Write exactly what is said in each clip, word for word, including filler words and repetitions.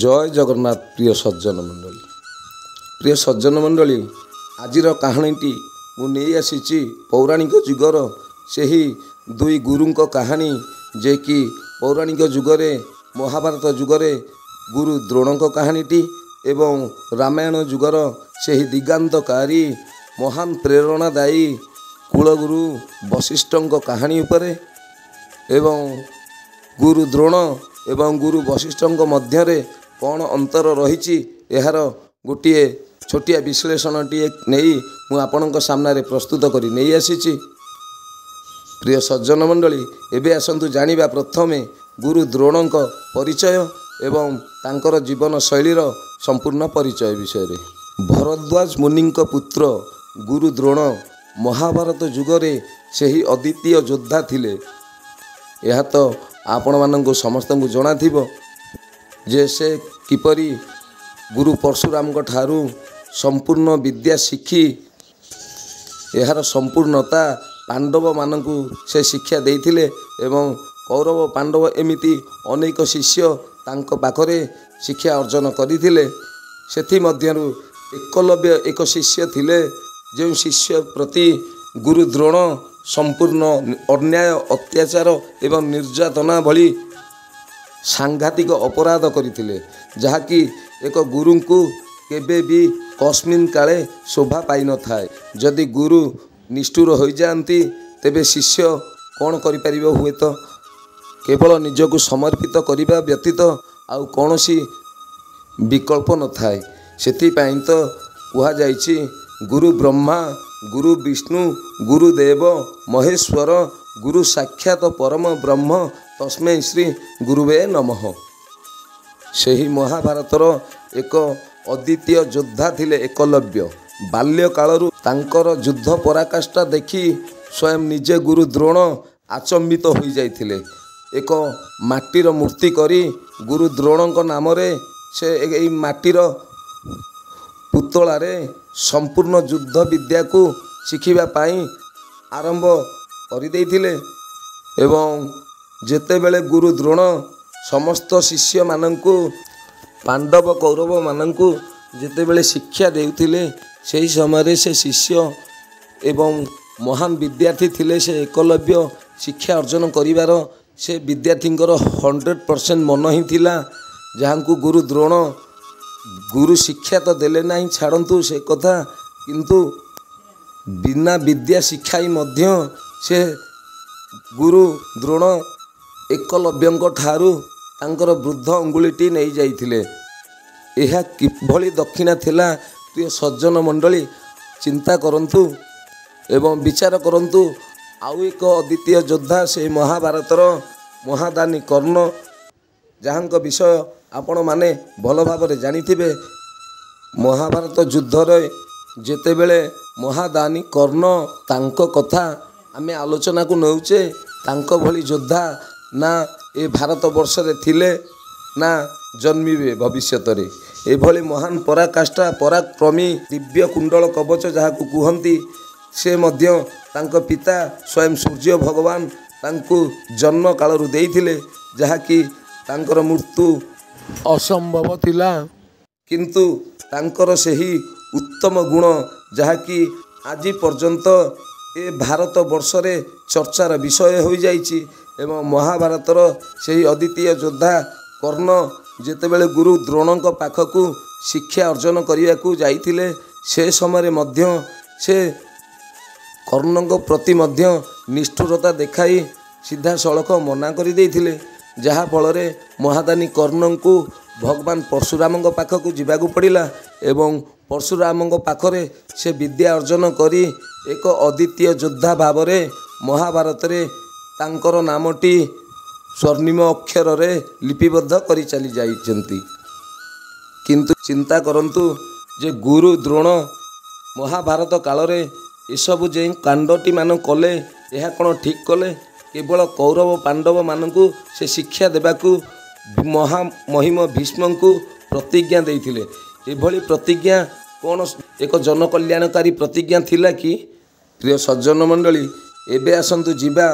जय जगन्नाथ प्रिय सज्जन मंडली प्रिय सज्जन मंडली आजिर कहानीटी मुझे आसी पौराणिक जुगर से ही दुई गुरुं कहानी जे कि पौराणिक जुगरे महाभारत जुगरे गुरु द्रोण कहानीटी एवं रामायण जुगर से ही दिगांतकारी महान प्रेरणादायी कुलगुरु वशिष्ठ कहानी उपरे एवं गुरु द्रोण एवं गुरु वशिष्ठ मध्य कौन अंतर रही यार गोटे छोटिया विश्लेषण टी नहीं मुझे सामने प्रस्तुत करी नहीं आसी। प्रिय सज्जन मंडली एवं आसतु जाना प्रथमे गुरु द्रोण परिचय एवं तांकर जीवन शैलीर संपूर्ण परिचय विषय रे। भरद्वाज मुनि पुत्र गुरु द्रोण महाभारत जुगरे से ही अद्वितीय योद्धा थिले। यह तो आपण मानंको समस्तंको जना थिबो जे से किपरि गुरु परशुराम को ठारू संपूर्ण विद्या शिखी यार संपूर्णता पांडव मानंको से शिक्षा देथिले एवं कौरव पांडव एमिति अनेक शिष्य तांको पाखरे शिक्षा अर्जन करिथिले। सेथि मध्यरु एकलव्य एक शिष्य थिले जो शिष्य प्रति गुरु द्रोण संपूर्ण अन्याय अत्याचार एवं निर्यातना भली सांघातिक अपराध करथिले जहाँकि एक गुरु को केबे भी कस्मिन काले शोभा पाई न थाए। जदि गुरु निष्ठुर हो जाती तेबे शिष्य कौन करिपारिबे हुए तो केवल निजको समर्पित करने व्यतीत आउ कोनोसी विकल्प न थाए। सेति पई तो कहा जाइछि गुरु ब्रह्मा गुरु विष्णु गुरुदेव महेश्वर गुरु साक्षात परम ब्रह्म तस्मै श्री गुरुवे नमः। से ही महाभारतर एक अद्वितीय योद्धा थिले एकलव्य। बाल्यकालरू तांकर युद्ध पराकाष्ठा देखी स्वयं निजे गुरु द्रोण आचंबित हो जाइथिले। एक माटीर मूर्ति करी गुरु द्रोण नाम से एई माटीर पुतला रे संपूर्ण युद्ध विद्या को शिखिबा पाई आरंभ करि देथिले एवं जेते बेले गुरु द्रोण समस्त शिष्य मानंकु पांडव कौरव मानंकु जेते बेले शिक्षा देउथिले सेही समय से शिष्य एवं महान विद्यार्थी थिले। से एकलव्य शिक्षा अर्जन करिवार से विद्यार्थींकर हंड्रेड परसेंट मन ही थिला जहाँकु गुरु द्रोण गुरु शिक्षा तो देले ना छाड़ू से कथा किंतु बिना विद्या शिखाई मध्य से गुरु द्रोण एकलव्यंक ठारू तांकर वृद्ध अंगुलीटी नहीं जाइथिले। यह किभली दक्षिणा थिला प्रिय सज्जन मंडली चिंता करंतु एवं विचार करंतु। आउ एक अद्वितीय योद्धा से महाभारतर महादानी कर्ण जहाँक विषय आपण माने भल भाव जानिथिबे। महाभारत युद्धर जेतेबेले महादानी कर्ण तांको कथा आमे आलोचना को नौचे तांको भली योद्धा ना ए भारत वर्ष रे थिले ना जन्मिबे भविष्यत रे। ए भली महान पराकाष्ठा पराक्रमी दिव्य कुंडल कवच जहाँकु कहंती से मध्य तांको पिता स्वयं सूर्य भगवान तांकु जन्म कालरु देइथिले जहाँकि तांकर मृत्यु असंभव थिला किंतु तांकर सही उत्तम गुण जहाँकि आज पर्यंत ए भारत वर्ष रे चर्चार विषय हो जाइछि। एवं महाभारतर सही अद्वितीय योद्धा कर्ण जेतेबेले गुरु द्रोणक पाखकु शिक्षा अर्जन करियाकु जाइथिले से समय मध्य से कर्णक प्रति मध्य निष्ठुरता देखाई सीधा सड़क मना करि देइथिले जहाँ फलरे महादानी कर्ण को भगवान परशुराम पाखक जावाक पड़ा एवं परशुराम पाखरे से विद्या अर्जन करी एक अद्वितीय योद्धा भाव में महाभारत रे तांकर नामटी स्वर्णिम अक्षर रे लिपिबद्ध करी चली जाइछन्ती। किंतु चिंता करंतु जे गुरु द्रोण महाभारत काल रे ए सब जे कांडटी मान कले यह कौन ठीक कले केवल कौरव पांडव मानकु से शिक्षा देवाकु महा महिम भीष्म को प्रतिज्ञा देथिले। एभली प्रतिज्ञा कौन एक जनकल्याणकारी प्रतिज्ञा थिला कि? प्रिय सज्जन मंडली एबे आसंतु जीवा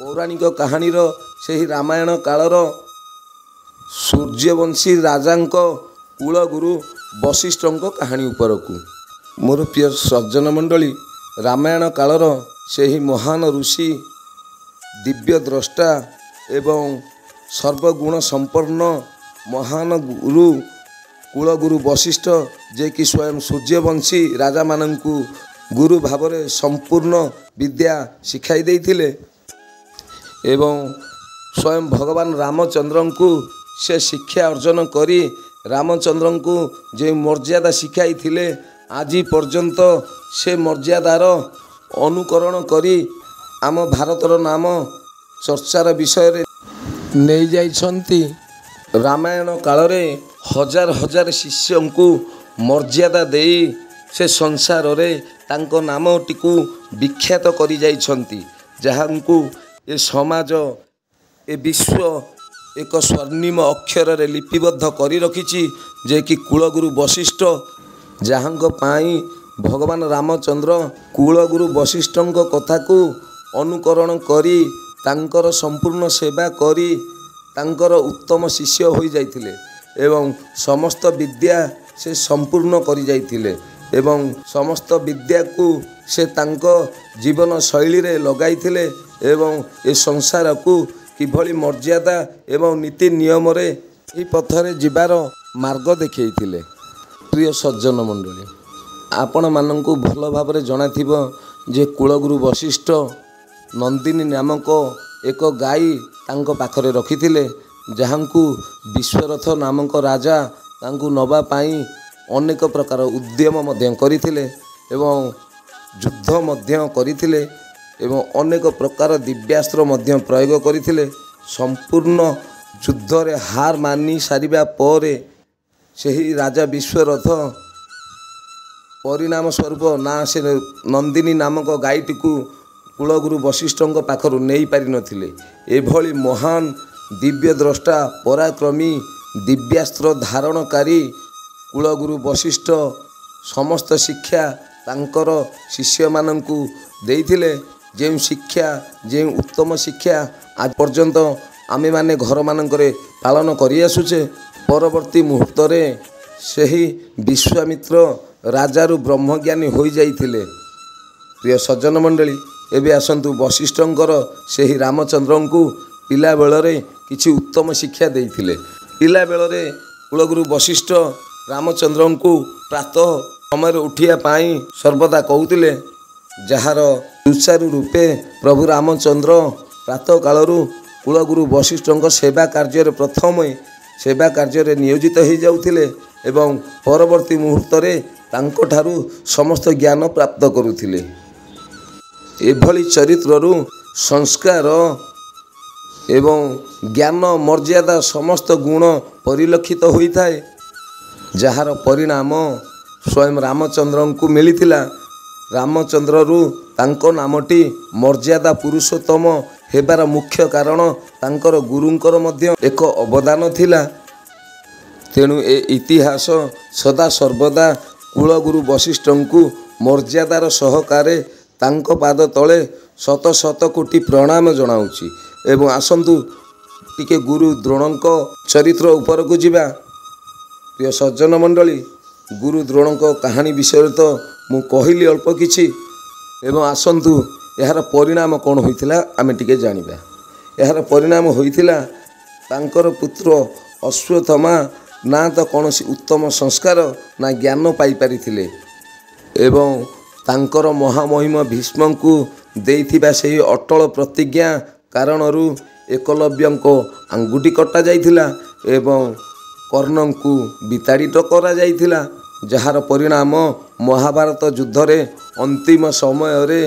पौराणिक कहानी रो से ही रामायण कालर सूर्यवंशी राजा कूल गुरु वशिष्ठ कहानी उपरकू मोर प्रिय सज्जन मंडली रामायण कालर से ही महान ऋषि दिव्य द्रष्टा एवं सर्वगुण संपन्न महान गुरु कूल गुरु वशिष्ठ जे कि स्वयं सूर्यवंशी राजा माननकु गुरु भाव में संपूर्ण विद्या शिखाई देथिले एवं स्वयं भगवान रामचंद्र को से शिक्षा अर्जन करी रामचंद्र को जे मर्यादा शिखाई थिले आज पर्यंत से मर्यादार अनुकरण करी आम भारतर नाम चर्चार विषय रे नहीं जाइछंती। रामायण काल रे हजार हजार शिष्य को मर्यादा देई से संसार रे तांको नाम टिकु विख्यात करी जाइछंती जहाँकु ए समाज ए विश्व एक स्वर्णिम अक्षर रे लिपिबद्ध करी रखी जे कि कुलगुरु वशिष्ठ जहाँक पाई भगवान रामचंद्र कुलगुरु वशिष्ठ कथा को अनुकरण करी तांकर संपूर्ण सेवा करी तांकर उत्तम शिष्य हो जाइथिले एवं समस्त विद्या से संपूर्ण करी जाइथिले एवं समस्त विद्या को से तांको जीवन शैली रे लगाई थिले एवं ए संसार को किभली मर्यादा एवं नीति नियम रे ई पथरे जीवार मार्ग देखाई थिले। प्रिय सज्जन मंडली आपण माननकु भल भाव रे जणा थिबो जे कुलगुरु वशिष्ठ नंदिनी नामक एक गाई तांको पाखरे रखी थिले जहाँकु विश्वरथ नामक राजा तांकु नबा पाई अनेक प्रकार उद्यम करथिले एवं युद्ध करथिले एवं अनेक प्रकार दिव्यास्त्र प्रयोग करथिले। संपूर्ण युद्ध रे हार मानी सारिबा परे सही राजा विश्वरथ परिणाम स्वरूप ना से नंदिनी नामक गाईटी को कुलगुरु वशिष्ठ पाखरु नहीं पारि नथिले। एभली महान दिव्य द्रष्टा पराक्रमी दिव्यास्त्र धारणकारी कुलगुरु वशिष्ठ समस्त शिक्षा तांकर शिष्य माननकु देइथिले जें शिक्षा जें उत्तम शिक्षा आज पर्यंत आमे माने घर माननकरे पालन करि आसुचे। परवर्ती मुहूर्त रे सही विश्वामित्र राजारु ब्रह्मज्ञानी होई जाइथिले। प्रिय सज्जन मंडली एबे आसंतु वशिष्ठंकर सही रामचंद्रंकु पिला बेलरे किछि उत्तम शिक्षा देइथिले। पिला बेलरे कुलगुरु वशिष्ठ रामचंद्र को प्रातः समय उठापी सर्वदा कहते जार सुचारू रूपे प्रभु रामचंद्र प्रातः कालू कुलगुरु वशिष्ठ सेवा कार्य प्रथम सेवा कार्य नियोजित हो जाते एवं परवर्ती मुहूर्त रे समस्त ज्ञान प्राप्त करुले। एभली चरित्ररु संस्कार एवं ज्ञान मर्यादा समस्त गुण परिलक्षित होता है जार परिणाम स्वयं रामचंद्र को मिली थिला। रामचंद्र रु तांको नामटी मर्यादा पुरुषोत्तम हेबार मुख्य कारण तांकर गुरुंकर मध्य एक अवदान थिला। तेणु ए इतिहास सदा सर्वदा कुलगुरु वशिष्ठ को मर्यादार सहकारे तांको पाद तले शत शत कोटी प्रणाम जनाउची। एवं आसंतु टिके गुरु द्रोणक चरित्र उपरकू जिबा। प्रिय सज्जन मंडली गुरु द्रोण कहानी विषय तो मु कहली अल्प किछि एवं आसंतु यार परिणाम कौन होइतिला आमे टिके जानिबा। यार परिणाम होइतिला तांकर पुत्र अश्वत्थामा ना तो कोनोसी उत्तम संस्कार ना ज्ञान पाई परिथिले एवं तांकर महामहिम भीष्म को देइथिबा सेही अटल प्रतिज्ञा कारणरू एकलव्य को अंगुठी कटा जाइथिला एवं कर्ण को विताड़ित करा जाइथिला जार परिणाम महाभारत युद्ध रे अंतिम समय रे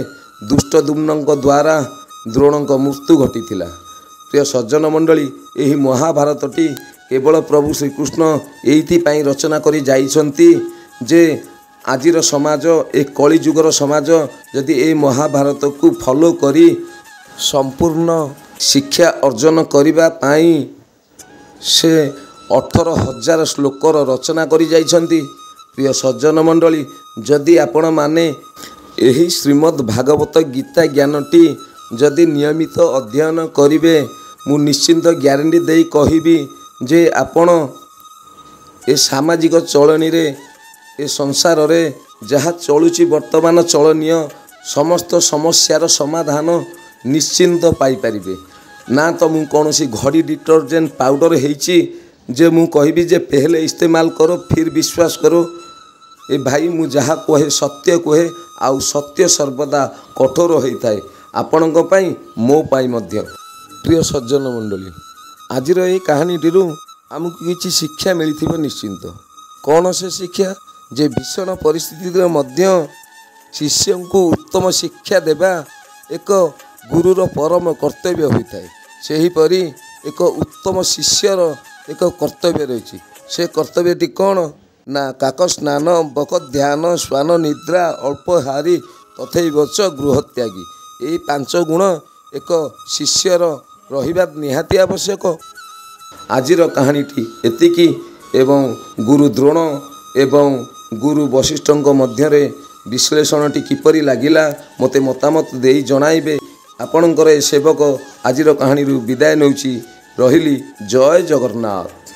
दुष्ट दुम्न द्वारा द्रोण मृत्यु घटीथिला। प्रिय सज्जन मंडली एही महाभारत टी केवल प्रभु श्रीकृष्ण एइथिपाई रचना करी जाइछंती जे आजिर समाज ए कलिजुगर समाज यदि ए महाभारत को फॉलो करी संपूर्ण शिक्षा अर्जन करिबा पाई से अठर हजार श्लोकर रचना करी जाइछंती। प्रिय सज्जन मंडली जदि आपण माने एही श्रीमद् भागवत गीता ज्ञानटी जदि नियमित अध्ययन करिवे मु निश्चिंत ग्यारंटी देई कहिबी जे आपण ए सामाजिक चलनी रे ए संसार रे जहा चलुची वर्तमान चलनीय समस्त समस्यार समाधान निश्चिंत पाई परिबे ना। तो मु कोनोसी घड़ी डिटर्जेंट पाउडर हेची जे मु कहबी जे पहले इस्तेमाल करो फिर विश्वास करो। ए भाई मु जहा कहे सत्य कहे आउ सत्य सर्वदा कठोर होता है आपणक पाई मो पाई मध्य। प्रिय सज्जन मंडली आजिर ए कहानीटी आमको किसी शिक्षा मिली निश्चिंत। कौन से शिक्षा जे भीषण परिस्थिति मध्य शिष्य को उत्तम शिक्षा देवा एक गुरुर परम कर्तव्य होता है। से ही परी एक उत्तम शिष्यर एक कर्तव्य रही। से कर्तव्यटी कौन ना काक स्नान बक ध्यान श्वान निद्रा अल्पहारी तथैवच गृहत्यागी। यही पांच गुण एक शिष्यर रहिबा निहाती आवश्यक। आजिर कहानीटी एतिकी एवं गुरु द्रोण एवं गुरु बशिष्ठों मध्यरे विश्लेषणटी किपरि लागिला मते मतामत देई जणाइबे। आपणकर सेवक आजिर कहानी विदाय नौची। रहिली जय जगन्नाथ।